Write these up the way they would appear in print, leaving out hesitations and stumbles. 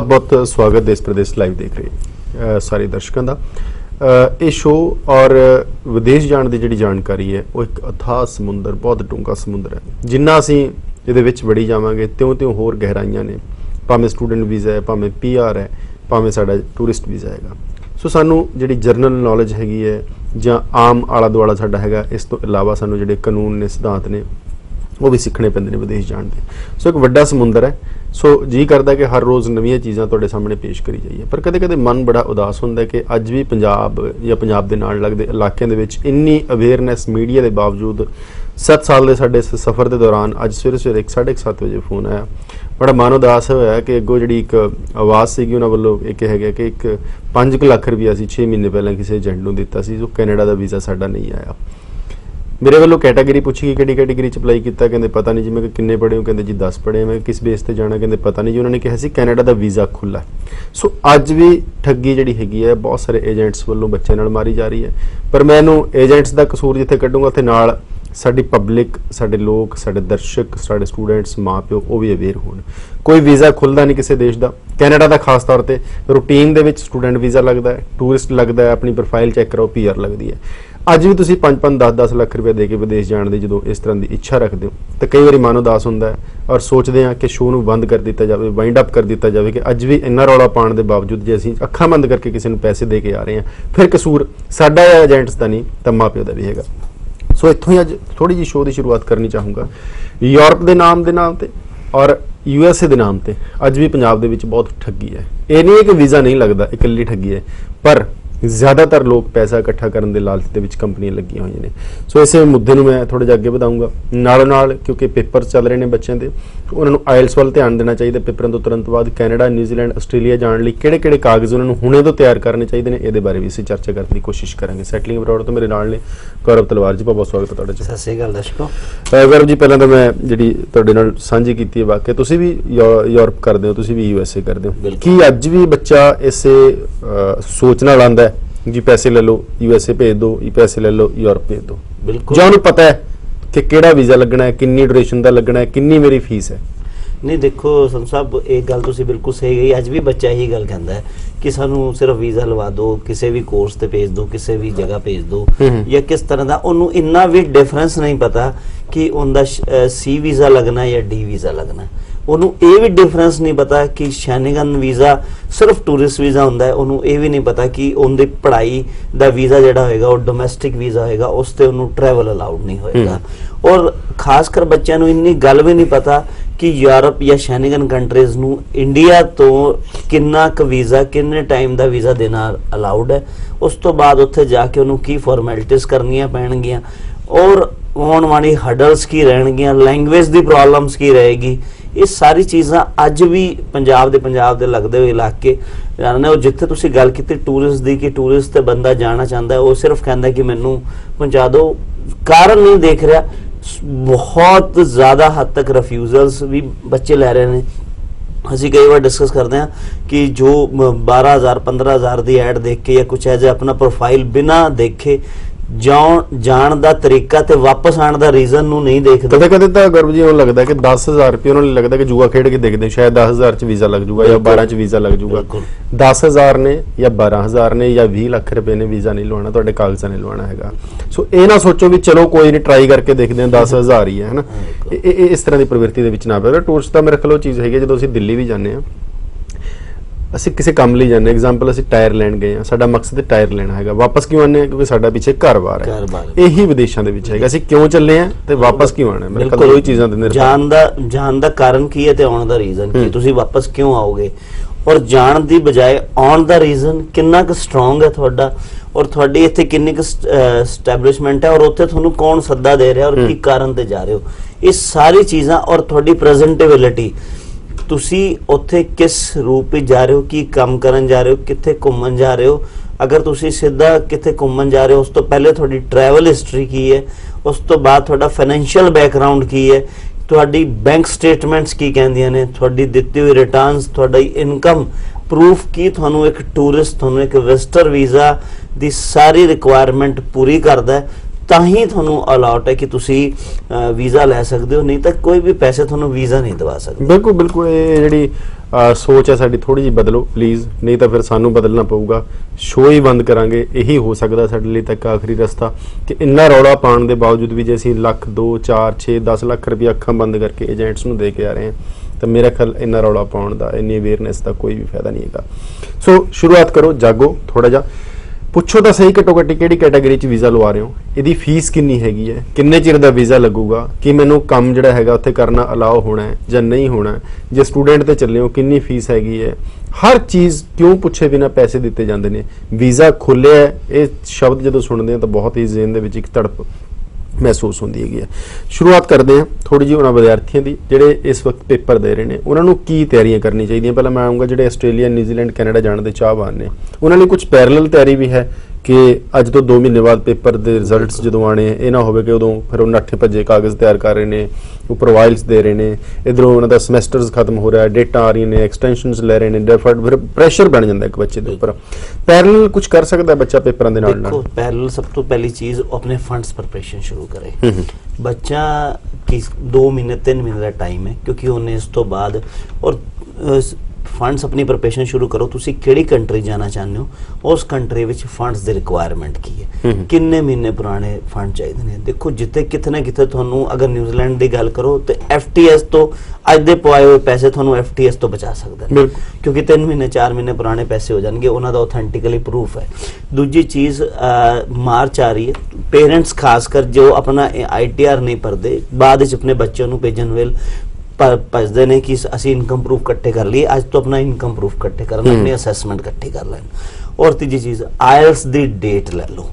बहुत बहुत स्वागत देश प्रदेश लाइव देख रहे सारे दर्शकों का। ये शो और विदेश जाने की जी जानकारी है वो एक अथाह समुद्र, बहुत डूंगा समुद्र है। जिन्ना असी ये बड़ी जावे त्यों त्यों होर गहराइयां ने, भावें स्टूडेंट वीज़ा है, भावें पी आर है, भावें साडा टूरिस्ट वीज़ा हैगा। सो सानू जी जरनल नॉलेज हैगी है जां आम आला दुआला साडा हैगा, इस तो इलावा सानू जिहड़े कानून ने सिद्धांत ने वो भी सीखने पैंदे ने विदेश जाण दे। सो एक वड्डा समुंदर है। सो जी करता कि हर रोज़ नवीं चीज़ां तुहाडे सामने पेश करी जाइए, पर कदे कदे मन बड़ा उदास हुंदा है कि अज भी पंजाब या पंजाब दे नाल लगदे इलाकिਆਂ ਦੇ ਵਿੱਚ इन्नी अवेयरनैस मीडिया के बावजूद 7 साल के साडे सफ़र के दौरान अज सवेरे सवेरे 7:30 बजे फोन आया। बड़ा मन उदास होया कि अगों जी एक आवाज़ सी उन्होंने वालों एक है कि एक 5 लाख रुपया असी 6 महीने पहले किसी एजेंट को दिता सी, कैनेडा का वीज़ा साडा नहीं आया। मेरे वालों कैटागरी पूछी कि कैटेगरी च अपलाई किया, कहते पता नहीं जी। मैं किन्ने पढ़े हो, कहते जी 10 पढ़े। मैं किस बेस पर जाना, कहते पता नहीं जी। उन्होंने कहा कि कैनेडा का वीज़ा खुला है। सो अज भी ठगी जी हैगी है बहुत सारे एजेंट्स वालों बच्चे मारी जा रही है। पर मैं एजेंट्स का कसूर जिथे कड्डूंगा उत्थे नाल साडी पब्लिक, साडे लोग, साडे दर्शक, साडे स्टूडेंट्स, माँ प्यो वो भी अवेयर होण। कोई वीज़ा खुलदा नहीं किसी देश दा, कैनेडा दा खास तौर ते रूटीन दे विच स्टूडेंट वीज़ा लगदा है, टूरिस्ट लगदा है, अपनी प्रोफाइल चैक कराओ, पी आर लगदी है। अज भी तुसीं 5-5, 10-10 लाख रुपया दे के विदेश जाण दी जदों इस तरह की इच्छा रखते हो तो कई बार मन उदास हुंदा है और सोचते हैं कि शो नूं बंद कर दिता जाए, वाइंड अप कर दिता जाए कि अज भी इन्ना रौला पाने के बावजूद जे असीं अखां बंद करके किसी नूं पैसे दे के आ रहे हैं, फिर कसूर साडा एजेंट्स दा नहीं तां माँ प्यो दा भी हैगा। सो इत्थों ही अज थोड़ी जी शो की शुरुआत करनी चाहूँगा। यूरोप के नाम से और USA के नाम से अज भी पंजाब के बहुत ठगी है। ये नहीं है कि वीज़ा नहीं लगता, इकली ठगी है, पर ज़्यादातर लोग पैसा इकट्ठा करने के लालच के कंपनियां लगियां हुई ने। सो इस मुद्दे में मैं थोड़ा अगे बढ़ाऊँगा नालों नाल, क्योंकि पेपर चल रहे हैं बच्चों के, उन्होंने आइल्स वाल ध्यान देना चाहिए। पेपरों तो तुरंत बाद कैनेडा, न्यूजीलैंड, आस्ट्रेलिया जाने लिए किहड़े-किहड़े कागज़ उन्होंने हुणे तो तैयार करने चाहिए ने, ये बारे भी असीं चर्चा करने की कोशिश करेंगे। सैटलिंग अब्रॉड तो मेरे नाल ने गौरव तलवार जी, बहुत बहुत स्वागत है तुहाडा जी। सत श्री अकाल दर्शकों। गौरव जी पहलां तां मैं जिहड़ी तुहाडे नाल सांझी कीती है, वाकई तुसीं भी यूरोप करदे हो, तुसीं भी USA करदे हो, कि अज भी बच्चा इसे सोच नाल आंदा जी पैसे ले लो, USA भेज दो, पैसे ले लो, यूरोप भेज दो? बिल्कुल। जो उन्हें पता है कि केड़ा वीज़ा लगना है, किन्नी ड्यूरेशन का लगना है, किन्नी मेरी फीस है। नहीं देखो संधू साहब, एक गल तुसी बिल्कुल सही कही। अज भी बच्चा यही गल कहता है कि सानू सिर्फ वीज़ा लवा दो, किसी भी कोर्स ते भेज दो, किसी भी जगह भेज दो, या किस तरह का। उन्होंने इन्ना भी डिफरेंस नहीं पता कि उनका C वीज़ा लगना या D वीज़ा लगना। उन्होंने ये भी डिफरेंस नहीं पता कि शैनिगन वीज़ा सिर्फ टूरिस्ट वीज़ा होंदा है। उन्होंने ये भी नहीं पता कि उनकी पढ़ाई का वीज़ा जोड़ा होएगा और डोमैसटिक वीज़ा होएगा, उस ते उन्होंने ट्रैवल अलाउड नहीं होएगा। और खासकर बच्चों इन्नी गल भी नहीं पता कि यूरोप या शैनिगन कंट्रीज़ नूं इंडिया तो किन्ना क वीज़ा, किन्ने टाइम का वीज़ा देना अलाउड है, उस तो बाद उत्थे जाके उन्होंने की फॉर्मैलिटीज़ करनियां पैणगियां, और आने वाली हडल्स की रहणगियां, लैंग्वेज की प्रॉब्लम्स की रहेगी। ये सारी चीज़ा अज भी पंजाब दे लगते हुए इलाके ने। जिथे तुसी गल की टूरिस्ट की कि टूरिस्ट तो बंदा जाना चाहता है, वो सिर्फ कहता कि मैनू पहुँचा दो, कारण नहीं देख रहा। बहुत ज़्यादा हद तक रिफ्यूजल्स भी बच्चे ले रहे हैं। असी कई बार डिस्कस करते हैं कि जो 12,000-15,000 की ऐड देख के या कुछ ऐसे अपना प्रोफाइल बिना देखे जान का तरीका तो वापस आने का रीजन नू नहीं देखते। कदे कदे तो गर्व जी लगता है कि 10,000 रुपये उन्होंने लगता है कि जुआ खेड के देखते हैं, शायद 10,000 च वीज़ा लग जूगा या 12 च वीज़ा लग जूगा। 10,000 ने या 12,000 ने या 20 लाख रुपये ने वीज़ा नहीं लवाना, तो कागज़ा नहीं लवाना हैगा। सो ये ना सोचो भी चलो कोई नहीं, ट्राई करके देखते हैं, 10,000 ही है ना। इस तरह की प्रवृत्ति के ना पा। टूरिस्ट का मेरे ख्याल चीज़ हैगी, जो असीं दिल्ली भी जाने असं किसी काम लिए जाने, एग्जाम्पल असं टायर लैन गए हैं, साडा मकसद टायर लेना है, वापस क्यों आने? क्योंकि साडा पीछे घर-बार है। यही विदेशों के विच है, असं क्यों चले हैं तो वापस क्यों आना है। मेरे ख्याल वही चीज़ां दे जान दा कारण की है, तो आने का रीजन कि तुसीं वापस क्यों आओगे, और जान दी बजाय आने का रीजन कितना क स्ट्रोंग है तुहाडा, और तुहाडी इत्थे कितनी क स्टैबलिशमेंट है, और उत्थे तुहानूं कौन सद्दा दे रहा और की कारण ते जा रहे हो। ये सारी चीज़ां और तुहाडी प्रेजेंटेबिलिटी, तुसी उत्थे किस रूप में जा रहे हो, की काम करन जा रहे हो, किथे घूमन जा रहे हो। अगर तुसी सीधा किथे घूमन जा रहे हो, उस तो पहले थोड़ी ट्रैवल हिस्टरी की है, उस तो बाद थोड़ा फाइनेंशियल बैकग्राउंड की है, थोड़ी बैंक स्टेटमेंट्स की कहंदियां ने, थोड़ी दित्ती हुई रिटर्न्स, थोड़ी इनकम प्रूफ की थानू एक टूरिस्ट, थानू एक विजिटर वीज़ा दी सारी रिक्वायरमेंट पूरी करदा है, ताही थानू अलाउट है कि तुसी वीज़ा ले सकते हो, नहीं तो कोई भी पैसे थानू वीज़ा नहीं दवा सकता। बिल्कुल बिल्कुल। ये जी सोच है साड़ी थोड़ी जी बदलो प्लीज़, नहीं तो फिर सानू बदलना पऊगा। शो ही बंद करांगे, यही हो सकता साडे लिए तक आखिरी रस्ता कि इन्ना रौला पाने के बावजूद भी जो असीं लख दो चार छे 10 लाख रुपया अखां बंद करके एजेंट्स नूं दे के आ रहे हैं, तो मेरा ख्याल इन्ना रौला पाने का इन्नी अवेयरनैस का कोई भी फायदा नहीं है। सो शुरुआत करो, जागो थोड़ा जा, पुछो तो सही घटो घटी कि कैटेगरी वीज़ा लवा रहे हो, यदि फीस किन्नी हैगी है, किन्ने चिर का वीज़ा लगेगा, कि मैनू काम जिहड़ा हैगा उत्थे करना अलाउ होना है या नहीं होना है, जे स्टूडेंट तो चले हो किन्नी फीस हैगी है, हर चीज़ क्यों पुछे बिना पैसे दिते जाते हैं। वीज़ा खुले है ये शब्द जदों सुनते हैं तो बहुत ही ज़हन दे एक तड़प महसूस होंदी हैगी है। शुरुआत करते हैं थोड़ी जी उन्होंने विद्यार्थियों की जोड़े इस वक्त पेपर दे रहे हैं, उन्होंने की तैयारियां करनी चाहिए। पहले मैं आऊँगा जोड़े आस्ट्रेलिया न्यूजीलैंड कैनेडा जाने के चाहवान ने, उन्होंने कुछ पैरल तैयारी भी है कि अज तो 2 महीने बाद पेपर के रिजल्ट्स जो आने ये ना हो कि उदों फिर नट्ठे भजे कागज़ तैयार कर रहे हैं, वो प्रोवाइल्स दे रहे हैं, इधरों उन्होंने समैसटर्स खत्म हो रहा है, डेटा आ रही ने, एक्सटेंशन ले रहे हैं, डेफर्ड, फिर प्रैशर बन जाता एक बच्चे के उपर। पैरल कुछ कर सकता है बच्चा पेपरों के नाल? पैरल सब तो पहली चीज़ अपने फंड्स प्रिपरेशन शुरू करे। बच्चा किस 2 महीने 3 महीने का टाइम है क्योंकि उन्हें इस तो बाद और फंड्स अपनी प्रिपरेशन शुरू करो। तुसी केड़ी कंट्री जाना चाहते हो, उस कंट्री विच फंड्स की रिक्वायरमेंट की है, किन्ने महीने पुराने फंड चाहिए ने। देखो जिते कितने ना कितने तुहानू अगर न्यूजीलैंड की गल करो तो FTS तो अज दे पाए हुए पैसे तुहानू FTS तो बचा सकते हैं, क्योंकि 3 महीने 4 महीने पुराने पैसे हो जाएंगे, उन्हां दा ऑथेंटिकली प्रूफ है। दूजी चीज़ मार्च आ रही है, पेरेंट्स खासकर जो अपना ITR नहीं भरते बाद अपने बच्चों को भेजन वेल ਭੱਜਦੇ ਨੇ कि असी इनकम प्रूफ इकट्ठे कर लिए, अज तो अपना इनकम प्रूफ इकट्ठे करना, अपने असैसमेंट इकट्ठे कर लैन। और तीजी चीज़ IELTS की डेट लै लो,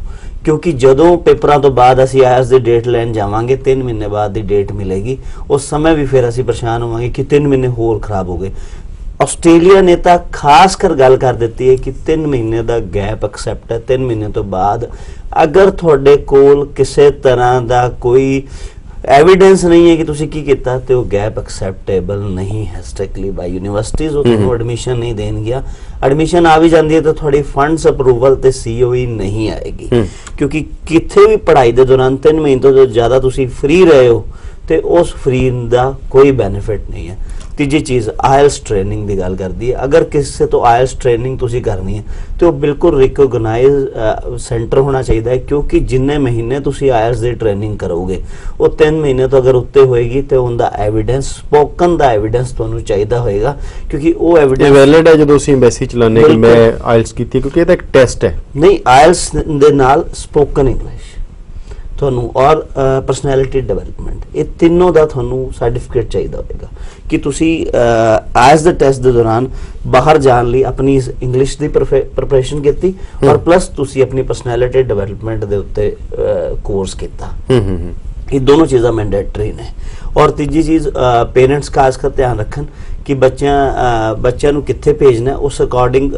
क्योंकि जदों पेपरों तो बाद असी IELTS की डेट लैन जावांगे 3 महीने बाद डेट मिलेगी, उस समय भी फिर असी परेशान होवांगे कि 3 महीने होर खराब हो गए। ऑस्ट्रेलिया ने तो खास कर गल कर दी है कि 3 महीने का गैप एक्सैप्ट है, 3 महीने तो बाद अगर तुहाडे कोल किसी तरह का कोई एविडेंस नहीं है कि तुसी की किता तो गैप एक्सेप्टेबल नहीं है स्ट्रिक्टली बाय यूनिवर्सिटीज़, और एडमिशन नहीं देन गया। एडमिशन आ भी जाती है तो थोड़ी फंड्स अप्रूवल तो COE नहीं आएगी, क्योंकि कितने भी पढ़ाई के दौरान 3 महीने तो ज़्यादा तुसी फ्री रहे हो तो उस फ्री का कोई बेनिफिट नहीं है। तीजी चीज़ IELTS ट्रेनिंग की गल करती है, अगर किसी तो IELTS ट्रेनिंग तुसी करनी है तो बिल्कुल रिकोगनाइज सेंटर होना चाहिए है, क्योंकि जिन्ने महीने तुसी IELTS की ट्रेनिंग करोगे वो 3 महीने तो अगर उत्ते होएगी तो उनका एविडेंस स्पोकन का एविडेंस तुम्हें चाहिए होएगा, क्योंकि वो एविडेंस वैलिड है जो तुसी एम्बेसी चलाने के मैं IELTS की थी, क्योंकि ये तो एक टेस्ट है। नहीं, IELTS दे नाल स्पोकन इंग्लिश ਤੁਹਾਨੂੰ और पर्सनैलिटी डिवेलपमेंट, ये तीनों का ਤੁਹਾਨੂੰ सर्टिफिकेट चाहिए होगा कि तुसी IELTS टेस्ट के दौरान बाहर जाने लिए अपनी इंग्लिश की प्रिपरेशन की और प्लस तुसी अपनी पर्सनैलिटी डिवेलपमेंट के उत्ते कोर्स किया, ये दोनों चीज़ा मैंडेटरी ने। और तीजी चीज़ पेरेंट्स खासकर ध्यान रखन कि बच्चों को कितने भेजना है, उस अकॉर्डिंग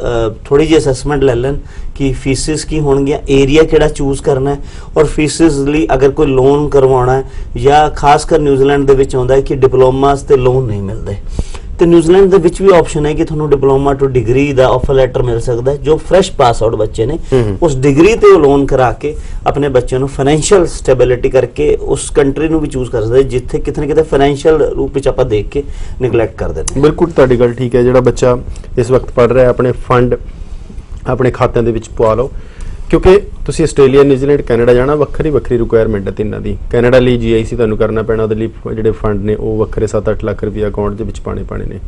थोड़ी जी असैसमेंट ले लैन कि फीसिस की होणगियां, एरिया केड़ा चूज़ करना है, और फीसिस लिए अगर कोई लोन करवाना है या खासकर न्यूजीलैंड दे विच आउंदा है कि डिप्लोमास ते लोन नहीं मिलते, तो न्यूजीलैंड दे विच भी ऑप्शन है कि तुहानू डिप्लोमा टू डिग्री दा ऑफर लैटर मिल सकता है, जो फ्रैश पास आउट बच्चे ने उस डिग्री ते लोन करा के अपने बच्चों को फाइनैशियल स्टेबिलिटी करके उस कंट्री नू भी चूज़ कर सकते, जिथे कितने ना कितने फाइनैशियल रूप में आप देख के निगलैक्ट कर देते हैं। बिल्कुल तुहाडी गल ठीक है, जिहड़ा बच्चा इस वक्त पढ़ रहा है अपने फंड अपने खातों के विच पवा लो, क्योंकि तुसी आस्ट्रेलिया न्यूजीलैंड कैनेडा जाना वक्री वक्री रिक्वायरमेंट है तिन्ना दी। कैनेडा लिए GIC तुहानू करना पैना, उहदे लिए जिहड़े फंड ने वो वक्रे 7-8 लाख रुपया अकाउंट दे विच पाने पाने ने।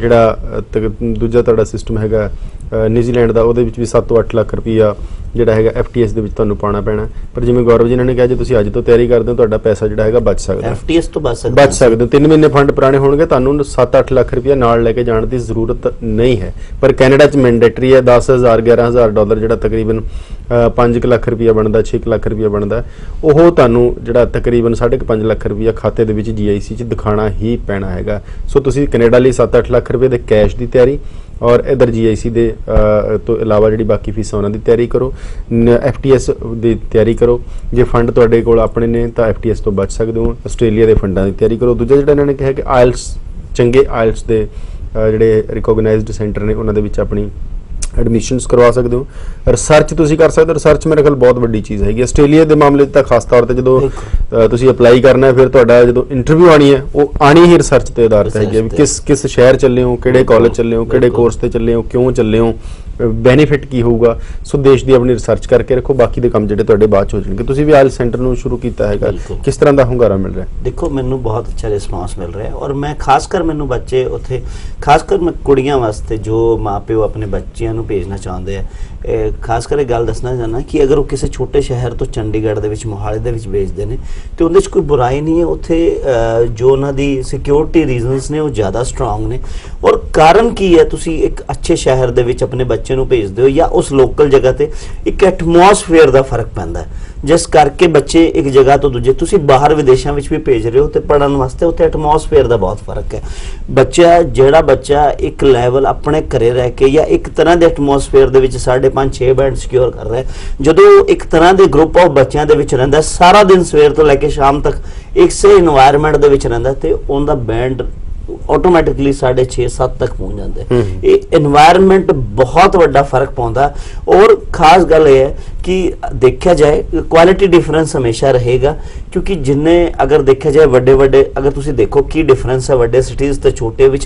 जिहड़ा दूजा तुहाडा सिस्टम हैगा न्यूजीलैंड का उहदे विच भी 7-8 लाख रुपया जिहड़ा हैगा FTS दे विच तुहानू पाना पैना, पर जिवें गौरव जी ने कहा जे तुसी अज तो तैयारी करदे हो तुहाडा पैसा जिहड़ा हैगा बच सकदा, FTS तो बच सकदे हो। 3 महीने फंड पुराने होणगे, तुहानू 7-8 लाख रुपया नाल लैके जाण दी जरूरत नहीं है, पर कैनेडा च मैंडेटरी है। 10,000 11,000 डॉलर जिहड़ा तकरीबन 5 लाख रुपया बनता, 6 लाख रुपया बनता, वो तुहानू जिहड़ा तकरीबन 5.5 लाख रुपया खाते दे विच GIC च दिखाना ही पैना हैगा। सो तुसी कैनेडा लई 7-8 लाख रुपये के कैश की तैयारी और इधर GIC दे तो अलावा जी बाकी फीसा उन्होंने तैयारी करो, FTS की तैयारी करो, जो फंड तुहाडे कोल अपने ने तो FTS तो बच सकते हो, आस्ट्रेलिया के फंडा की तैयारी करो। दूजा जिहड़ा इन्होंने कहा कि IELTS चंगे IELTS के जोड़े रिकोगनाइज्ड सेंटर ने उन्होंने अपनी ਐਡਮਿਸ਼ਨਸ ਕਰਵਾ ਸਕਦੇ ਹੋ। ਰਿਸਰਚ ਤੁਸੀਂ ਕਰ ਸਕਦੇ ਹੋ, ਰਿਸਰਚ ਮੇਰੇ ਖਿਆਲ ਬਹੁਤ ਵੱਡੀ ਚੀਜ਼ ਹੈਗੀ ਆਸਟ੍ਰੇਲੀਆ ਦੇ ਮਾਮਲੇ 'ਚ ਤਾਂ ਖਾਸ ਤੌਰ ਤੇ ਜਦੋਂ ਤੁਸੀਂ ਅਪਲਾਈ ਕਰਨਾ ਹੈ ਫਿਰ ਤੁਹਾਡਾ ਜਦੋਂ ਇੰਟਰਵਿਊ ਆਣੀ ਹੈ ਉਹ ਆਣੀ ਹੀ ਰਿਸਰਚ ਤੇ ਆਧਾਰਿਤ ਹੈਗੀ ਵੀ ਕਿਸ ਕਿਸ ਸ਼ਹਿਰ ਚੱਲੇ ਹੋ, ਕਿਹੜੇ ਕਾਲਜ ਚੱਲੇ ਹੋ, ਕਿਹੜੇ ਕੋਰਸ ਤੇ ਚੱਲੇ ਹੋ, ਕਿਉਂ ਚੱਲੇ ਹੋ, ਬੈਨੀਫਿਟ ਕੀ ਹੋਊਗਾ। ਸੋ ਦੇਸ਼ ਦੀ ਆਪਣੀ ਰਿਸਰਚ ਕਰਕੇ ਰੱਖੋ, ਬਾਕੀ ਦੇ ਕੰਮ ਜਿਹੜੇ ਤੁਹਾਡੇ ਬਾਅਦ 'ਚ ਹੋ ਜਾਣਗੇ। ਤੁਸੀਂ ਵੀ ਅੱਜ ਸੈਂਟਰ ਨੂੰ ਸ਼ੁਰੂ ਕੀਤਾ ਹੈਗਾ, ਕਿਸ ਤਰ੍ਹਾਂ ਦਾ ਹੁੰਗਾਰਾ ਮਿਲ ਰਿਹਾ? ਦੇਖੋ ਮੈਨੂੰ ਬਹੁਤ ਅੱਛਾ ਰਿਸਪਾਂਸ ਮਿਲ ਰਿਹਾ ਔਰ ਮੈਂ ਖਾਸ ਕਰ ਮੈਨੂੰ ਬੱਚੇ ਉੱਥੇ ਖਾਸ ਕਰ ਕੁੜੀਆਂ ਵਾਸਤੇ ਜੋ ਮਾਂ ਪਿਓ ਆਪਣੇ ਬੱਚਿਆਂ ਨੂੰ भेजना चाहते हैं खास कर गल दसना चाहना कि अगर वो किसी छोटे शहर तो चंडीगढ़ के मोहाली के भेजते हैं तो उन्हें कोई बुराई नहीं है। उत्थे जो उन्होंने सिक्योरिटी रीजनस ने वो ज़्यादा स्ट्रोंग ने और कारण की है तुसी एक अच्छे शहर के अपने बच्चे को भेजते हो या उस लोकल जगह पर एक एटमोसफेयर का फर्क पैंदा है जिस करके बच्चे एक जगह तो दूजे तुसीं बाहर विदेशों में भी भेज रहे हो तो पढ़न वास्ते उत्थे एटमोसफेयर का बहुत फर्क है। बच्चा जिहड़ा बच्चा एक लैवल अपने घरे रह के या एक तरह के एटमोसफेयर के 5.5-6 बैंड सिक्योर कर रहा है जो एक तरह के ग्रुप ऑफ बच्चों के रहा सारा दिन सवेर तो लैके शाम तक इस इनवायरमेंट के रहा तो उनका बैंड ऑटोमैटिकली 6.5-7 तक पहुंच जाता है। एनवायरमेंट बहुत बड़ा फर्क पाता और खास गल यह है कि देखा जाए क्वालिटी डिफरेंस हमेशा रहेगा क्योंकि जिन्हें अगर देखा जाए वड्डे वड्डे अगर तुसी देखो की डिफरेंस है वड्डे सिटीज़ तो छोटे विच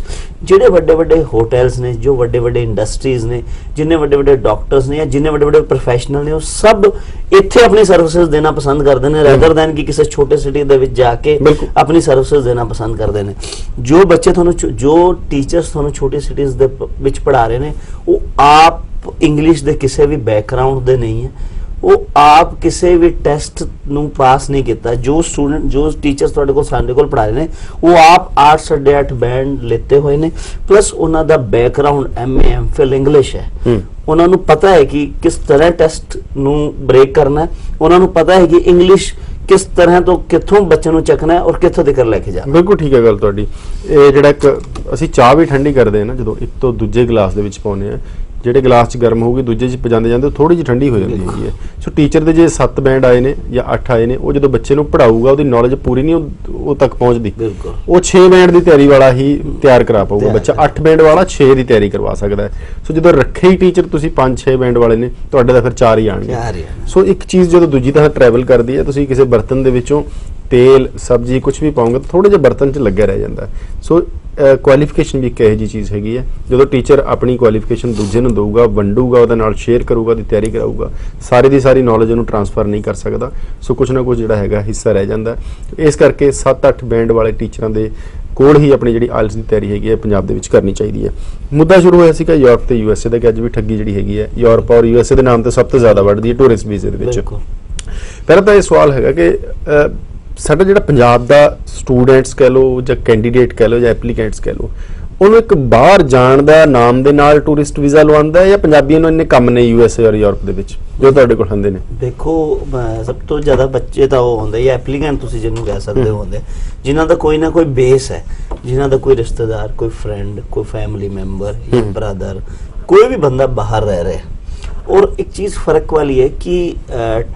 जिहड़े वड्डे वड्डे होटल्स ने जो वड्डे वड्डे इंडस्ट्रीज़ ने जिन्हें वड्डे वड्डे डॉक्टर्स ने या जिन्हें वड्डे वड्डे प्रोफेशनल ने वो सब इत्थे अपनी सर्विसेज देना पसंद करते हैं रैदर दैन कि किसी छोटे सिटी दे विच जाके अपनी सर्विसेज देना पसंद करते हैं। जो बच्चे थानू जो टीचर्स थानू छोटी सिटीज़ दे विच पढ़ा रहे हैं वो आप इंग्लिश दे किसी भी बैकग्राउंड दे नहीं है, वो आप किसी भी टेस्ट नू पास नहीं किया। जो स्टूडेंट जो टीचर्स तुहाडे कोल साडे कोल पढ़ा रहे हैं वो आप 8-8.5 बैंड लेते हुए ने प्लस उन्होंने बैकग्राउंड MA MPhil इंग्लिश है, उन्होंने पता है कि किस तरह टेस्ट नू ब्रेक करना है, उन्होंने पता है कि इंग्लिश किस तरह तो कितों बच्चों चकना है और कितों तक लेके जाना। बिल्कुल ठीक है गल तुहाडी। जिहड़ा एक असीं चाह भी ठंडी करते हैं ना जो एक तो दूजे गिलास दे विच पाउंदे हैं ਜਿਹੜੇ ਗਲਾਸ 'ਚ ਗਰਮ ਹੋਊਗੀ ਦੂਜੇ 'ਚ ਪਜਾਂਦੇ ਜਾਂਦੇ ਥੋੜੀ ਜਿਹੀ ਠੰਡੀ ਹੋ ਜਾਂਦੀ ਹੈਗੀ ਹੈ। ਸੋ ਟੀਚਰ ਦੇ ਜੇ 7 ਬੈਂਡ ਆਏ ਨੇ ਜਾਂ 8 ਆਏ ਨੇ ਉਹ ਜਦੋਂ ਬੱਚੇ ਨੂੰ ਪੜਾਊਗਾ ਉਹਦੀ ਨੌਲੇਜ ਪੂਰੀ ਨਹੀਂ ਉਹ ਤੱਕ ਪਹੁੰਚਦੀ, ਉਹ 6 ਬੈਂਡ ਦੀ ਤਿਆਰੀ ਵਾਲਾ ਹੀ ਤਿਆਰ ਕਰਾ ਪਾਊਗਾ ਬੱਚਾ, 8 ਬੈਂਡ ਵਾਲਾ 6 ਦੀ ਤਿਆਰੀ ਕਰਵਾ ਸਕਦਾ ਹੈ। ਸੋ ਜਦੋਂ ਰੱਖੇ ਹੀ ਟੀਚਰ ਤੁਸੀਂ 5-6 ਬੈਂਡ ਵਾਲੇ ਨੇ ਤੁਹਾਡੇ ਤਾਂ ਫਿਰ 4 ਹੀ ਆਣਗੇ। ਸੋ ਇੱਕ ਚੀਜ਼ ਜਦੋਂ ਦੂਜੀ ਤਾਂ ਟਰੈਵਲ ਕਰਦੀ ਹੈ ਤੁਸੀਂ ਕਿਸੇ ਬਰਤਨ ਦੇ ਵਿੱਚੋਂ तेल सब्जी कुछ भी पाओगे तो थोड़े जो बर्तन से लगे रह जाता है। सो क्वालिफिकेशन भी एक यह जी चीज़ हैगी है जो टीचर अपनी क्वालिफिकेशन दूजे को दूगा वंडूगा वो शेयर करूगा तो तैयारी कराऊगा सारी की सारी नॉलेज उन्होंने ट्रांसफर नहीं कर सकता। सो कुछ ना कुछ जोड़ा है हिस्सा रह जाता है, इस करके 7-8 बैंड वाले टीचर के कोल ही अपनी जी आइल्स की तैयारी हैगी है पंजाब के करनी चाहिए है। मुद्दा शुरू होया सीगा यूरोप तो US का कि अज भी ठगी जी हैगी है यूरोप और USA के नाम तो सब तो ज़्यादा बढ़ती है टूरिस्ट वीजे के। पहला तो यह सवाल है कि ਸਾਡਾ ਜਿਹੜਾ ਪੰਜਾਬ ਦਾ ਸਟੂਡੈਂਟਸ ਕਹਿ ਲਓ ਜਾਂ ਕੈਂਡੀਡੇਟ ਕਹਿ ਲਓ ਜਾਂ ਐਪਲੀਕੈਂਟਸ ਕਹਿ ਲਓ ਉਹਨੂੰ ਇੱਕ ਬਾਹਰ ਜਾਣ ਦਾ ਨਾਮ ਦੇ ਨਾਲ ਟੂਰਿਸਟ ਵੀਜ਼ਾ ਲਵਾਉਂਦਾ ਹੈ ਜਾਂ ਪੰਜਾਬੀਆਂ ਨੂੰ ਇੰਨੇ ਕੰਮ ਨਹੀਂ USA ਔਰ ਯੂਰਪ ਦੇ ਵਿੱਚ ਜੋ ਤੁਹਾਡੇ ਕੋਲ ਹੁੰਦੇ ਨੇ? ਦੇਖੋ ਸਭ ਤੋਂ ਜ਼ਿਆਦਾ ਬੱਚੇ ਤਾਂ ਉਹ ਹੁੰਦੇ ਜਾਂ ਐਪਲੀਕੈਂਟ ਤੁਸੀਂ ਜਿਹਨੂੰ ਕਹਿ ਸਕਦੇ ਹੋ ਹੁੰਦੇ ਜਿਨ੍ਹਾਂ ਦਾ ਕੋਈ ਨਾ ਕੋਈ ਬੇਸ ਹੈ, ਜਿਨ੍ਹਾਂ ਦਾ ਕੋਈ ਰਿਸ਼ਤੇਦਾਰ ਕੋਈ ਫਰੈਂਡ ਕੋਈ ਫੈਮਿਲੀ ਮੈਂਬਰ ਜਾਂ ਬ੍ਰਦਰ ਕੋਈ ਵੀ ਬੰਦਾ ਬਾਹਰ ਰਹਿ ਰਿਹਾ। और एक चीज़ फ़र्क वाली है कि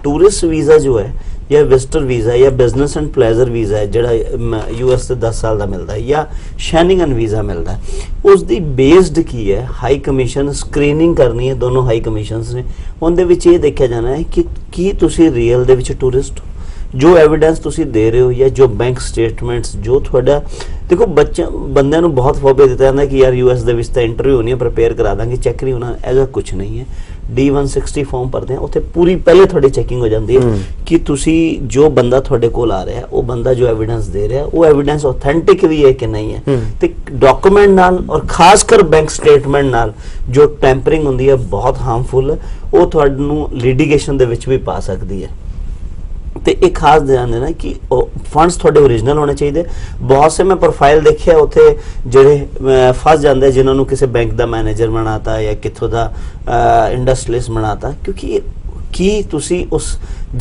टूरिस्ट वीज़ा जो है या विजिटर वीज़ा या बिजनेस एंड प्लेजर वीज़ा है जड़ा US से 10 साल का मिलता है या शैनिंगन वीज़ा मिलता है उसकी बेस्ड की है हाई कमीशन स्क्रीनिंग करनी है दोनों हाई कमीशन ने उनके विच ये देखा जाना है कि तुसी रियल दे विच टूरिस्ट हो जो एविडेंस तुसी दे रहे हो या जो बैंक स्टेटमेंट्स जो थोड़ा देखो बच्चे बंदे नूं बहुत फोबिया दिता जाता है कि यार US दे विच तां इंटरव्यू होनी है प्रिपेयर करा देंगे चेक नहीं होना ऐसा कुछ नहीं है। D-160 फॉर्म भरते हैं उत्थे पूरी पहले थोड़ी चेकिंग हो जाती है कि तुसी जो बंदा थोड़े कोल आ रहा है वो बंदा जो एविडेंस दे रहा है वो एविडेंस ऑथेंटिक भी है कि नहीं है तो डॉक्यूमेंट नाल और खासकर बैंक स्टेटमेंट नाल जो टैंपरिंग होंदी है बहुत हार्मफुल है वो तुहानूं लिटिगेशन दे विच भी पा सकती है। तो एक खास ध्यान देना कि फंड्स थोड़े ओरिजिनल होने चाहिए। बहुत से मैं प्रोफाइल देखे उत्थे जिहड़े फस जाते जिन्होंने किसी बैंक का मैनेजर बनाता या कितों का इंडस्ट्रियलिस्ट बनाता क्योंकि कि तुसी उस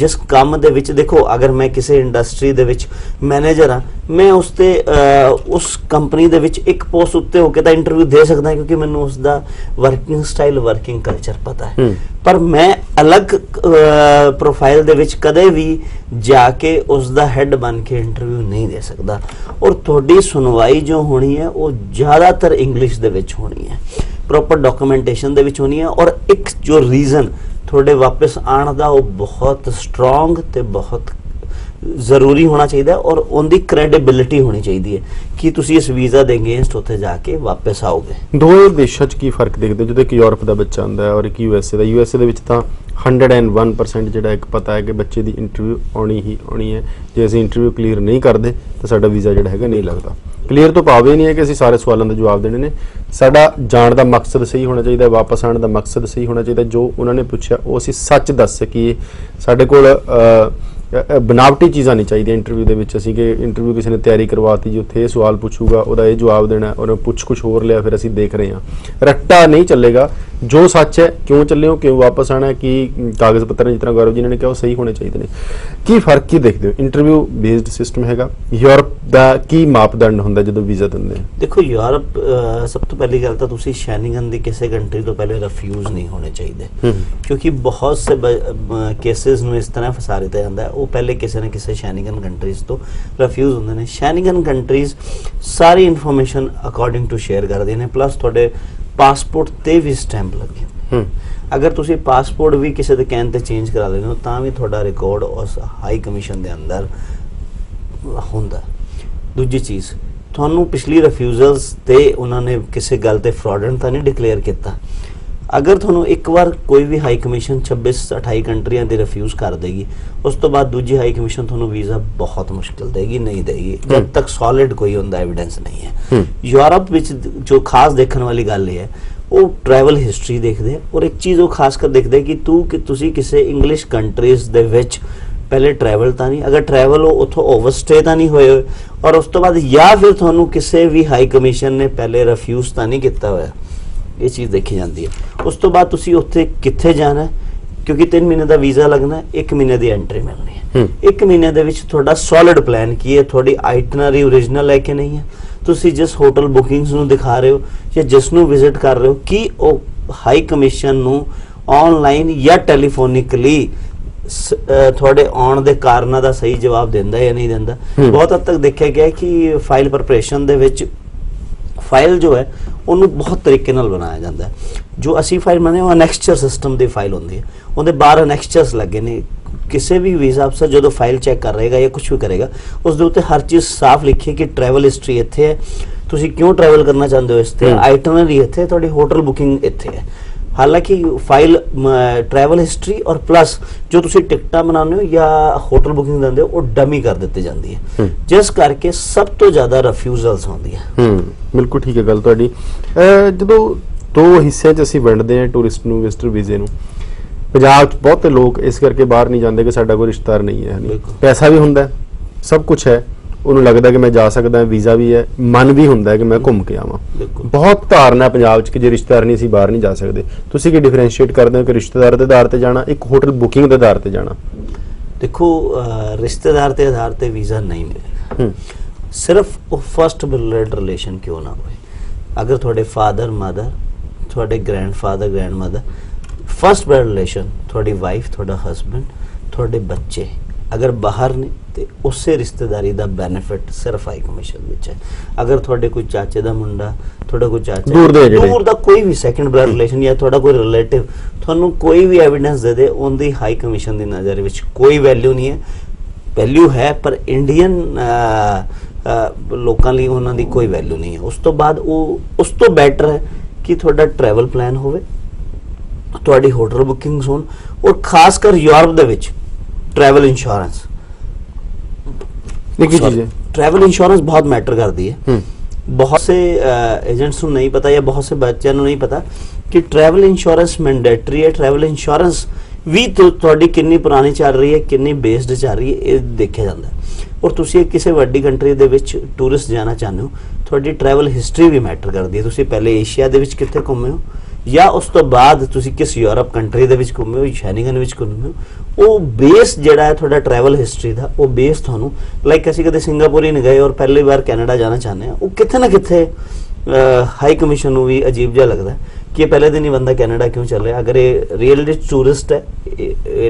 जिस काम दे विच देखो अगर मैं किसी इंडस्ट्री दे विच मैनेजर हाँ मैं उसते उस कंपनी दे विच एक पोस्ट उत्ते होके तो इंटरव्यू दे सकता क्योंकि मैनूं उसका वर्किंग स्टाइल वर्किंग कल्चर पता है पर मैं अलग प्रोफाइल दे विच कदे भी जाके उसका हैड बन के इंटरव्यू नहीं दे सकता और थोड़ी सुनवाई जो होनी है वो ज़्यादातर इंग्लिश दे विच होनी है। ਪ੍ਰੋਪਰ ਡਾਕੂਮੈਂਟੇਸ਼ਨ ਦੇ ਵਿੱਚ ਹੋਣੀ ਹੈ ਔਰ ਇੱਕ ਜੋ ਰੀਜ਼ਨ ਤੁਹਾਡੇ ਵਾਪਸ ਆਉਣ ਦਾ ਉਹ ਬਹੁਤ ਸਟਰੋਂਗ ਤੇ ਬਹੁਤ जरूरी होना चाहिए और उनकी क्रेडिबिलिटी होनी चाहिए कि तुम इस वीज़ा देंगे उत्थे जाके वापस आओगे। दो देशों की फर्क देखते जो एक यूरोप का बच्चा आता है और एक यूएसए का। यूएसए के 101% जो एक पता है कि बच्चे की इंटरव्यू आनी ही आनी है, जे असीं इंटरव्यू क्लीयर नहीं करते तो साडा वीज़ा जो है नहीं लगता। क्लीयर तो भाव ही नहीं है कि असीं सारे सवालों के जवाब देने ने। साडा जाण दा मकसद सही होना चाहिए, वापस आने का मकसद सही होना चाहिए, जो उन्होंने पूछा वो असीं सच दस सकीए। साडे कोल बनावटी चीज़ा नहीं चाहिए इंटरव्यू के विच। असीं कि इंटरव्यू किसी ने तैयारी करवाती जी उत्थे सवाल पूछूगा उहदा ये जवाब देना और पुछ कुछ होर लिया फिर असीं देख रहे हैं, रट्टा नहीं चलेगा। जो सच है क्यों चले हो, क्यों वापस आना है, कि कागज़ पत्र जिस तरह गौरव जी ने कहा सही होने चाहिए ने। की फर्क की देखते हो इंटरव्यू बेस्ड सिस्टम हैगा यूरोप का, की मापदंड होंगे जो वीज़ा देंगे? देखो यूरोप सब तो पहली गल तो तुसीं शैनिंगन की किसी कंट्री तो पहले रिफ्यूज़ नहीं होने चाहिए, क्योंकि बहुत से केसिस में इस तरह फसा दिता जाता है वो पहले किसी न किसी शैनिंगन कंट्रीज़ तो रिफ्यूज़ होंगे ने। शैनिंगन कंट्रीज़ सारी इनफॉर्मेशन अकॉर्डिंग टू शेयर करते हैं, प्लस थोड़े पासपोर्ट ते भी स्टैंप लगे। अगर तुसी पासपोर्ट भी किसी के कहने ते चेंज करा लेने हो तां भी थोड़ा रिकॉर्ड उस हाई कमीशन के अंदर होंदा। दूजी चीज़ तुहानू पिछली रिफ्यूजल्स ते उन्होंने किसी गल ते फ्रॉडन तो नहीं डिकलेयर किया। अगर तुहानू एक बार कोई भी हाई कमीशन 26-28 कंट्रियां दे रिफ्यूज़ कर देगी, उस तो बाद दूजी हाई कमीशन तुहानू वीज़ा बहुत मुश्किल देगी, नहीं देगी जब तक सॉलिड कोई उनका एविडेंस नहीं है। यूरोप विच जो खास देखने वाली गल है वो ट्रैवल हिस्ट्री देखते हैं और एक चीज़ वो खास कर देखते हैं कि तुसी किसी इंग्लिश कंट्रीज़ दे विच पहले ट्रैवल तो नहीं, अगर ट्रैवल हो उतो ओवरस्टे तो नहीं होए और उस तो बाद या फिर तुहानू किसी भी हाई कमीशन ने पहले रिफ्यूज़ तो नहीं किया होया, ये चीज़ देखी जाती है। उस तो बाद तुसी उत्थे किथे जाना है, क्योंकि 3 महीने का वीज़ा लगना है, 1 महीने की एंट्री मिलनी है, 1 महीने के विच थोड़ा सॉलिड प्लान की है, थोड़ी आइटनरी ओरिजिनल है कि नहीं है, तुसी जिस होटल बुकिंग्स नू दिखा रहे हो या जिसनू विजिट कर रहे हो कि वो हाई कमीशन नू ऑनलाइन या टैलीफोनिकली थोड़े आने के कारणों का सही जवाब देंदा या नहीं देंदा। बहुत हद तक देखा गया कि फाइल प्रिपरेशन के विच फाइल जो है उन्होंने बहुत तरीके नाल बनाया जाता है। जो असी फाइल बनाने वो अनैक्सचर सिस्टम की फाइल होंगी, उनके बाहर अनैक्सचर्स लगे ने। किसी भी वीज़ा अफसर जो फाइल चेक कर रहेगा या कुछ भी करेगा उसके उत्ते हर चीज़ साफ लिखी कि ट्रैवल हिस्ट्री इत्थे है, तुसी क्यों ट्रैवल करना चाहते हो इत्थे, आइटनरी इत्थे, थोड़ी होटल बुकिंग इत्थे है। हालांकि फाइल ट्रैवल हिस्ट्री और प्लस जो तुसी टिकटा बनाने हो या होटल बुकिंग देंदे हो वो डमी कर दित्ती जाती है, जिस करके सब तो ज़्यादा रिफ्यूजल्स आउंदी है। बिल्कुल ठीक है गल तुहाडी। जो दो हिस्सों च असीं वंडदे हां टूरिस्ट नूं विजिटर वीज़े नूं, पंजाब च बहुते लोग इस करके बाहर नहीं जाते कि साडा कोई रिश्तेदार नहीं है, पैसा भी हुंदा है, सब कुछ है, उन्होंने लगता है कि मैं जा सकता है, वीज़ा भी है, मन भी होंगे है कि मैं घूम के आवां। बहुत धारणा पंजाब च कि जो रिश्तेदार नहीं सी बाहर नहीं जा सकते। तुसी कि डिफरेंशिएट करते हो कि रिश्तेदार के आधार पर जाना, एक होटल बुकिंग के आधार पर जाना? देखो रिश्तेदार के आधार पर वीज़ा नहीं मिलेगा, सिर्फ वो फर्स्ट ब्लड रिलेशन क्यों ना हो। अगर थोड़े फादर मदर, थोड़े grandfather grand mother, first blood relation थोड़ी वाइफ, थोड़ा हसबैंड, थोड़े बच्चे अगर बाहर ने तो उस रिश्तेदारी का बेनीफिट सिर्फ हाई कमीशन विच है। अगर थोड़े कोई चाचे का मुंडा, थोड़ा कोई चाचे दूर का कोई भी सैकेंड ब्लड रिलेशन या थोड़ा कोई रिलेटिव थानू कोई भी एविडेंस दे दे, उनकी हाई कमीशन की नज़र में कोई वैल्यू नहीं है। वैल्यू है पर इंडियन लोगों लिए उन्होंने कोई वैल्यू नहीं है। उस तो बाद उस तो बैटर है कि थोड़ा ट्रैवल प्लान होवे, थोड़ी होटल बुकिंग्स होन और खासकर यूरोप दे विच ट्रैवल इंश्योरेंस। ट्रैवल इंश्योरेंस बहुत मैटर करती है। बहुत से एजेंट्स को नहीं पता या बहुत से बच्चों को नहीं पता कि ट्रैवल इंश्योरेंस मैंडेटरी है। ट्रैवल इंश्योरेंस भी थोड़ी कितनी पुरानी चल रही है, कितनी बेस्ड चल रही है, ये देखा जाता है। और तुसी किसी वड्डी कंट्री दे विच टूरिस्ट जाना चाहते हो, थोड़ी ट्रैवल हिस्टरी भी मैटर करती है। तुसी पहले एशिया दे विच कित्थे घूमे हो या उस तो बाद तुसी किस यूरोप कंट्री दे विच घूमे हो, शैनिंगन विच घूमे हो, वो बेस जिहड़ा है थोड़ा ट्रैवल हिस्टरी दा, वो बेस थानू लाइक असीं कदे सिंगापुर ही नहीं गए और पहली बार कैनेडा जाना चाहते हैं, वो कित्थे ना कित्थे हाई कमीशन नूं भी अजीब जिहा लगदा है कि पहले दिन ही बंदा कैनेडा क्यों चल रहा है। अगर ये रियल टूरिस्ट है,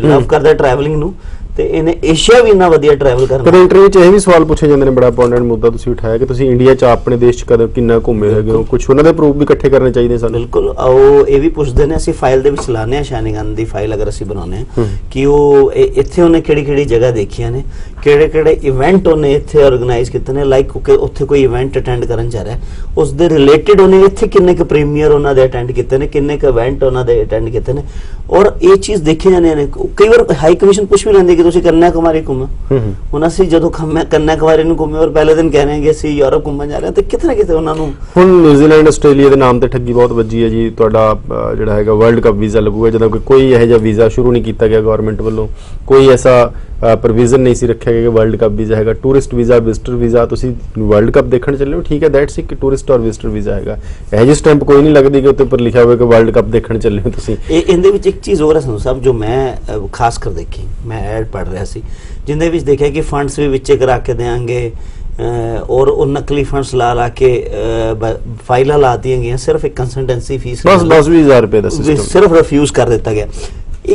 लव करता ट्रैवलिंग नूं ਤੇ ਇਹਨੇ ਏਸ਼ੀਆ ਵੀ ਇੰਨਾ ਵਧੀਆ ਟਰੈਵਲ ਕਰਨਾ। ਪਰ ਇੰਟਰਵਿਊ 'ਚ ਇਹ ਵੀ ਸਵਾਲ ਪੁੱਛੇ ਜਾਂਦੇ ਨੇ, ਬੜਾ ਇੰਪੋਰਟੈਂਟ ਮੁੱਦਾ ਤੁਸੀਂ ਉਠਾਇਆ ਕਿ ਤੁਸੀਂ ਇੰਡੀਆ 'ਚ ਆਪਣੇ ਦੇਸ਼ 'ਚ ਕਦੋਂ ਕਿੰਨਾ ਘੁੰਮੇ ਹੈਗੇ ਹੋ, ਕੁਝ ਉਹਨਾਂ ਦੇ ਪ੍ਰੂਫ ਵੀ ਇਕੱਠੇ ਕਰਨੇ ਚਾਹੀਦੇ ਸਾਨੂੰ। ਬਿਲਕੁਲ, ਉਹ ਇਹ ਵੀ ਪੁੱਛਦੇ ਨੇ, ਅਸੀਂ ਫਾਈਲ ਦੇ ਵਿੱਚ ਲਾਣੇ ਆ ਸ਼ਾਨਿਗਨ ਦੀ ਫਾਈਲ ਅਗਰ ਅਸੀਂ ਬਣਾਉਣੇ ਆ ਕਿ ਉਹ ਇੱਥੇ ਉਹਨੇ ਕਿਹੜੀ ਕਿਹੜੀ ਜਗ੍ਹਾ ਦੇਖੀਆਂ ਨੇ, ਕਿਹੜੇ ਕਿਹੜੇ ਇਵੈਂਟ ਉਹਨੇ ਇੱਥੇ ਆਰਗੇਨਾਈਜ਼ ਕੀਤੇ ਨੇ, ਲਾਈਕ ਕਿ ਉੱਥੇ ਕੋਈ ਇਵੈਂਟ ਅਟੈਂਡ ਕਰਨ ਜਾ ਰਿਹਾ ਉਸ ਦੇ ਰਿਲੇਟਿਡ ਉਹਨੇ ਇੱਥੇ ਕਿੰਨੇ ਕੁ ਪ੍ਰੀਮੀਅਰ ਉਹਨਾਂ ਦੇ ਅਟੈਂਡ ਕੀਤੇ ਨੇ, ਕਿੰਨੇ ਕੁ ਇਵੈਂਟ ਉਹਨਾਂ ਦੇ ਅਟੈਂਡ ਕੀਤੇ ਨੇ। ਔਰ ਇਹ ਚੀਜ਼ ਦੇਖੇ ਜਾਂਦੇ ਨੇ, ਕਈ ਵਾਰ ਹਾਈ ਕਮਿਸ਼ਨ ਪੁੱਛ ਵੀ ਲੈਂਦੇ ਕਿ ਤੁਸੀਂ कन्याकुमारी घूमा। हम असं जो कन्याकुमारी घूमे और पहले दिन कह रहे हैं कि असं यूरोप घूमन जा रहे हैं तो कितने कितने उन्होंने हम न्यूजीलैंड आस्ट्रेलिया के नाम से ठगी बहुत वजी है जी। तो जोड़ा है वर्ल्ड कप वीज़ा लगूगा जो कि कोई यह जहा वीज़ा शुरू नहीं किया गया गवर्नमेंट वालों, कोई ऐसा प्रोविजन नहीं सी रखा गया कि वर्ल्ड कप वीज़ा है। टूरिस्ट वीज़ा विजिटर वीज़ा तुसी वर्ल्ड कप देखने चले हो ठीक है, दैट्स एक टूरिस्ट और विजिटर वीज़ा है। यह जी स्टैंप कोई नहीं लगती कि उत्तर लिखा हुआ कि वर्ल्ड कप देखने चले हो। एक चीज़ हो रहा सानू साहब जो मैं खास कर देखी, मैं ऐड पढ़ रहा सी जिंदे विच देखा कि फंड्स भी विचे करा के देंगे और नकली फंड्स ला के फाइलां ला दी गई, सिर्फ एक कंसल्टेंसी फीस बस 10-20 हज़ार रुपये सिर्फ रिफ्यूज़ कर दिता गया।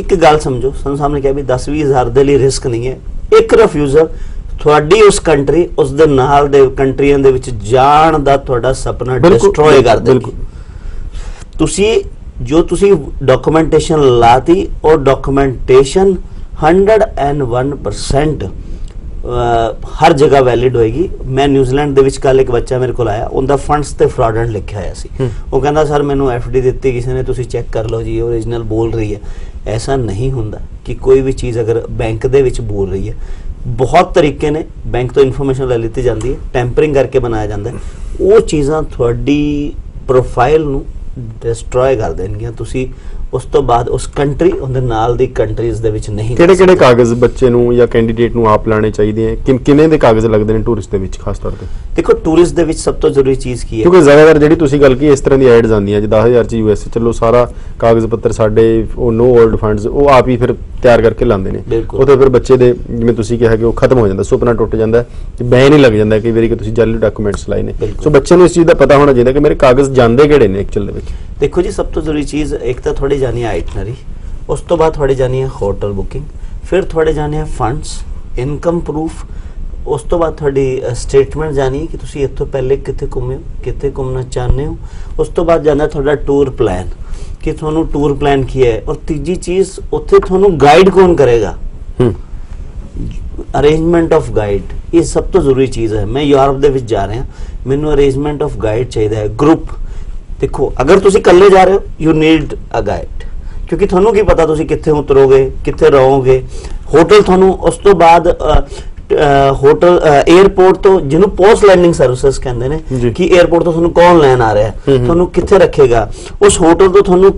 एक गल समझो सानू साहब ने कहा भी 10-20 हज़ार दे लिए रिस्क नहीं है, एक रिफ्यूज़ल ਤੁਹਾਡੀ ਉਸ ਕੰਟਰੀ ਉਸ ਦੇ ਨਾਲ ਦੇ ਕੰਟਰੀਆਂ ਦੇ ਵਿੱਚ ਜਾਣ ਦਾ ਤੁਹਾਡਾ ਸਪਨਾ ਡਿਸਟਰੋਏ ਕਰ ਦੇਗੀ। ਤੁਸੀਂ ਜੋ ਤੁਸੀਂ ਡਾਕੂਮੈਂਟੇਸ਼ਨ ਲਾਤੀ ਔਰ ਡਾਕੂਮੈਂਟੇਸ਼ਨ 101% हर जगह वैलिड होएगी। मैं न्यूजीलैंड के कल एक बच्चा मेरे को आया, उनका फंड्स तो फ्रॉडेंट लिखा होया सी, वो कहता सर मैंने एफ डी दी किसी ने, तुसी चेक कर लो जी ओरिजिनल बोल रही है। ऐसा नहीं होंदा कि कोई भी चीज़ अगर बैंक दे विच बोल रही है, बहुत तरीके ने बैंक तो इन्फॉर्मेशन ले लीती जाती है, टैंपरिंग करके बनाया जाता है, वो चीज़ां तुहाडी प्रोफाइल नूं डिस्ट्रॉय कर देणगियां। तुसी उस तो बाद उस कंट्री उनके नाल दी कंट्रीज दे विच नहीं। किहड़े-किहड़े कागज़ बच्चे नूं या कैंडीडेट नूं आप लाने चाहिए, किन्ने दे कागज़ लगते हैं टूरिस्ट दे विच खास तौर पर? देखो टूरिस्ट दे विच सब तो जरूरी चीज़ की है क्योंकि ज़्यादातर जी तुसीं गल की इस तरह की एड्स आंदी है जी 10 हज़ार च US चलो सारा कागज़ पत्र साडे नो ओल्ड फंड्स वो आप ही फिर तैयार करके लाते हैं, वो तो फिर बच्चे के जिवें तुसीं कहा कि वो खत्म हो जाता, सुपना टुट जाता, बह नहीं लग जाता कई बार कि तुसीं जाली डॉक्यूमेंट्स लाए ने। सो बच्चे नूं इस चीज़ का पता होना चाहिए कि मेरे कागज़ जांदे किहड़े ने एक्चुअल दे विच। देखो जी सब तो जरूरी चीज़ एक तो थोड़ी जानी है आइटनरी, उस तो बाद थोड़ी जानी है होटल बुकिंग, फिर थोड़े जाने हैं फंड्स इनकम प्रूफ, उस तो बाद थोड़ी स्टेटमेंट जानी है कि तुसी ये तो पहले कितने घूमे कितने घूमना चाहते हो, उस तो बाद जाना थोड़ा टूर प्लान कि थोनू टूर प्लान किया है, और तीजी चीज़ उत्थे थोनू गाइड कौन करेगा, अरेंजमेंट ऑफ गाइड ये सब तो जरूरी चीज़ है। मैं यूरोप दे विच जा रहा मैनू अरेंजमेंट ऑफ गाइड चाहिए ग्रुप। देखो अगर तुसी कल्ले जा रहे हो यू नीड अ गाइड क्योंकि थानू की पता तुसी कित्थे उतरोगे कित्थे रहोगे, होटल थानू उस तो बाद होटल एयरपोर्ट तो जिन्हों पोस्ट लैंडिंग सर्विसेज कहते हैं कि एयरपोर्ट तो थानू कौन लैन आ रहा है, थानू कित्थे रखेगा उस होटल तो थानू।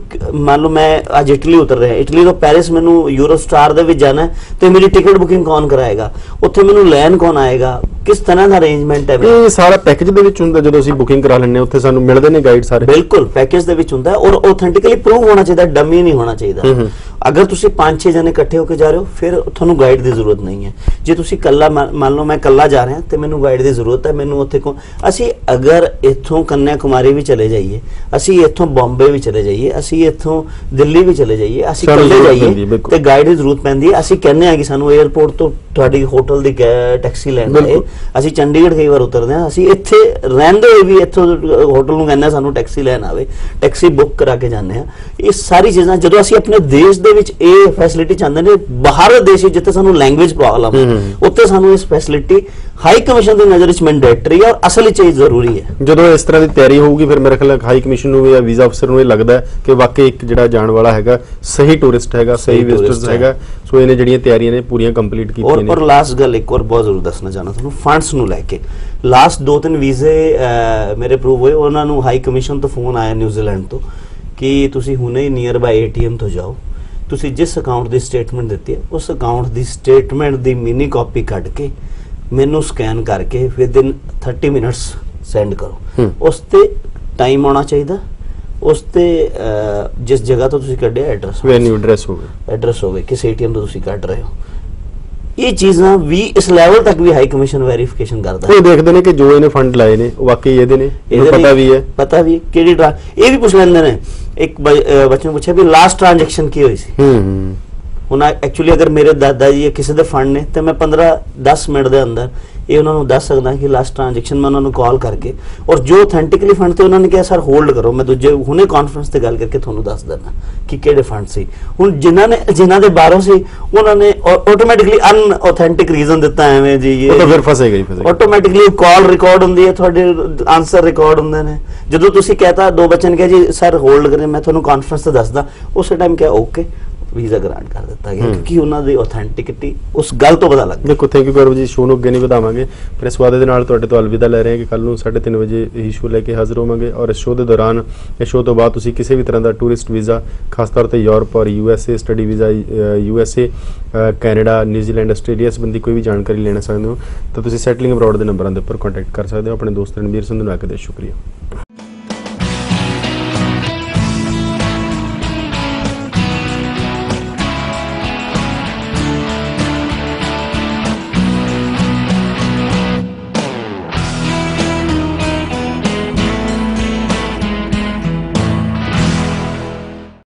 मान लो मैं अज इटली उतर रहा इटली तो पेरिस मैनू यूरो स्टार दे विच जाना है तो मेरी टिकट बुकिंग कौन कराएगा, उत्थे मैनू लैन कौन आएगा, किस तरह का अरेंजमेंट है, ये सारा पैकेज दे विच हुंदा जदों असीं बुकिंग करा लैंदे उत्थे सानू मिलदे ने गाइड सारे। बिल्कुल पैकेज दे विच हुंदा है और ऑथेंटिकली प्रूव होना चाहिए, डमी नहीं होना चाहिए। अगर तुसी 5-6 जने इकट्ठे होकर जा रहे हो फिर थानू गाइड की जरूरत नहीं है। जे तुसी कल्ला मान लो मैं कल्ला जा रहा तो मैनू गाइड की जरूरत है, मैनू उत्थे को असीं अगर इत्थों कन्याकुमारी भी चले जाइए, असीं इत्थों बॉम्बे भी चले जाइए, असीं इत्थों दिल्ली भी चले जाइए, असीं कल्ले जाइए तो गाइड की जरूरत पैंदी है। असीं कहने आ कि सानू एयरपोर्ट तो तुहाडी होटल दी टैक्सी लैंदे है, ਅਸੀਂ ਚੰਡੀਗੜ੍ਹ ਕਈ ਵਾਰ ਉਤਰਦੇ ਹਾਂ, ਅਸੀਂ ਇੱਥੇ ਰਹਿੰਦੇ ਹੋਏ ਵੀ ਇੱਥੋਂ ਹੋਟਲ ਨੂੰ ਕਹਿੰਦੇ ਸਾਨੂੰ ਟੈਕਸੀ ਲੈਣ ਆਵੇ, ਟੈਕਸੀ ਬੁੱਕ ਕਰਾ ਕੇ ਜਾਂਦੇ ਹਾਂ। ਇਹ ਸਾਰੀ ਚੀਜ਼ਾਂ ਜਦੋਂ ਅਸੀਂ ਆਪਣੇ ਦੇਸ਼ ਦੇ ਵਿੱਚ ਇਹ ਫੈਸਿਲਿਟੀ ਚਾਹੁੰਦੇ ਨੇ, ਬਾਹਰ ਦੇਸ਼ ਜਿੱਥੇ ਸਾਨੂੰ ਲੈਂਗੁਏਜ ਪ੍ਰੋਬਲਮ ਹੈ ਉੱਥੇ ਸਾਨੂੰ ਇਸ ਫੈਸਿਲਿਟੀ ਹਾਈ ਕਮਿਸ਼ਨ ਦੀ ਨਜ਼ਰ ਵਿੱਚ ਮੈਂਡੇਟਰੀ ਔਰ ਅਸਲੀ ਚੀਜ਼ ਜ਼ਰੂਰੀ ਹੈ। ਜਦੋਂ ਇਸ ਤਰ੍ਹਾਂ ਦੀ ਤਿਆਰੀ ਹੋਊਗੀ ਫਿਰ ਮੇਰੇ ਖਿਆਲ ਹਾਈ ਕਮਿਸ਼ਨ ਨੂੰ ਜਾਂ ਵੀਜ਼ਾ ਅਫਸਰ ਨੂੰ ਇਹ ਲੱਗਦਾ ਕਿ ਵਾਕਈ ਇੱਕ ਜਿਹੜਾ ਜਾਣ ਵਾਲਾ ਹੈਗਾ ਸਹੀ ਟੂਰਿਸਟ ਹੈਗਾ, ਸਹੀ ਵਿਜ਼ਟਰਸ ਹੈਗਾ, ਸੋ ਇਹਨੇ ਜਿਹੜੀਆਂ ਤਿਆਰੀਆਂ ਨੇ ਪੂਰੀਆਂ ਕੰਪਲੀਟ ਕੀਤੀਆਂ ਨੇ। ਔਰ ਲਾਸਟ ਗੱਲ ਇੱਕ ਹੋਰ ਬਹੁਤ ਜ਼ਰੂਰ ਦੱਸਣਾ ਚਾਹਣਾ ਤੁਹਾਨੂੰ, फंड्स नू लैके लास्ट 2-3 वीज़े मेरे अप्रूव हुए, उन्होंने हाई कमीशन तो फोन आया न्यूजीलैंड तो कि तुसी हुणे ही नियर बाय ATM तो जाओ, तुसी जिस अकाउंट की स्टेटमेंट दी है उस अकाउंट की स्टेटमेंट की मिनी कॉपी कट के मैनू स्कैन करके विदिन 30 मिनट्स सेंड करो। उसते टाइम आना चाहिए, उसते जिस जगह तो तुसी कढ़े एड्रैस वेन्यू एड्रैस हो गए किस ATM तो तुसी कट रहे हो, ये चीज़ां भी इस लेवल तक भी हाई कमीशन वेरीफिकेशन करता है। ये देखते हैं कि जो इन्हें फंड लाए ने वाकई ये देने पता भी है केड़ी ट्रां ये भी पूछ लेंदे ने। एक बच्चे ने पूछा भी लास्ट ट्रांजैक्शन की हुई सी ਹੁਣ ਐਕਚੁਅਲੀ ਅਗਰ ਮੇਰੇ ਦਾਦਾ ਜੀ ਕਿਸੇ ਦੇ ਫੰਡ ਨੇ ਤੇ ਮੈਂ 10 ਮਿੰਟ ਦੇ ਅੰਦਰ ਇਹ ਉਹਨਾਂ ਨੂੰ ਦੱਸ ਸਕਦਾ ਕਿ ਲਾਸਟ ਟ੍ਰਾਂਜੈਕਸ਼ਨ ਮੈਂ ਉਹਨਾਂ ਨੂੰ ਕਾਲ ਕਰਕੇ ਔਰ ਜੋ ਆਥੈਂਟਿਕਲੀ ਫੰਡ ਤੇ ਉਹਨਾਂ ਨੇ ਕਿਹਾ ਸਰ ਹੋਲਡ ਕਰੋ ਮੈਂ ਦੂਜੇ ਹੁਣੇ ਕਾਨਫਰੰਸ ਤੇ ਗੱਲ ਕਰਕੇ ਤੁਹਾਨੂੰ ਦੱਸ ਦਿੰਦਾ ਕਿ ਕਿਹੜੇ ਫੰਡ ਸੀ। ਹੁਣ ਜਿਨ੍ਹਾਂ ਦੇ ਬਾਹਰੋਂ ਸੀ ਉਹਨਾਂ ਨੇ ਆਟੋਮੈਟਿਕਲੀ ਅਨਆਥੈਂਟਿਕ ਰੀਜ਼ਨ ਦਿੱਤਾ ਐਵੇਂ ਜੀ ਇਹ ਤਾਂ ਫਿਰ ਫਸੇਗਾ ਹੀ ਫਸੇਗਾ। ਆਟੋਮੈਟਿਕਲੀ ਕਾਲ ਰਿਕਾਰਡ ਹੁੰਦੀ ਹੈ ਤੁਹਾਡੇ ਆਨਸਰ ਰਿਕਾਰਡ ਹੁੰਦੇ ਨੇ। ਜਦੋਂ ਤੁਸੀਂ ਕਹਤਾ ਦੋ ਬੱਚੇ ਨੇ ਕਿਹਾ ਜੀ ਸਰ ਹੋਲਡ ਕਰੇ ਮੈਂ ਤੁਹਾਨੂੰ ਕਾਨਫਰੰਸ ਤੇ ਦੱਸਦਾ ਉਸੇ ਟਾਈਮ ਕਿਹਾ ਓਕੇ वीज़ा ग्रांट कर दिता गया क्योंकि उन्होंने की ऑथेंटिकिटी उस गल तो पता लग गया। देखो thank you Gaurav ji, show अगे नहीं बतावे पर इस वादे तो अलविदा ले रहे हैं कि कल 3:30 बजे यही शो लेके हाजिर होवेंगे और इस शो के दौरान इस शो तो बाद किसी भी तरह का टूरिस्ट वीज़ा खास तौर पर यूरोप और USA study visa USA Canada New Zealand Australia संबंधी कोई भी जानकारी लेना चाहते हो तो सैटलिंग अब्रॉड के नंबरों पर कॉन्टैक्ट कर सकते हो। अपने दोस्त रणबीर संधू के शुक्रिया।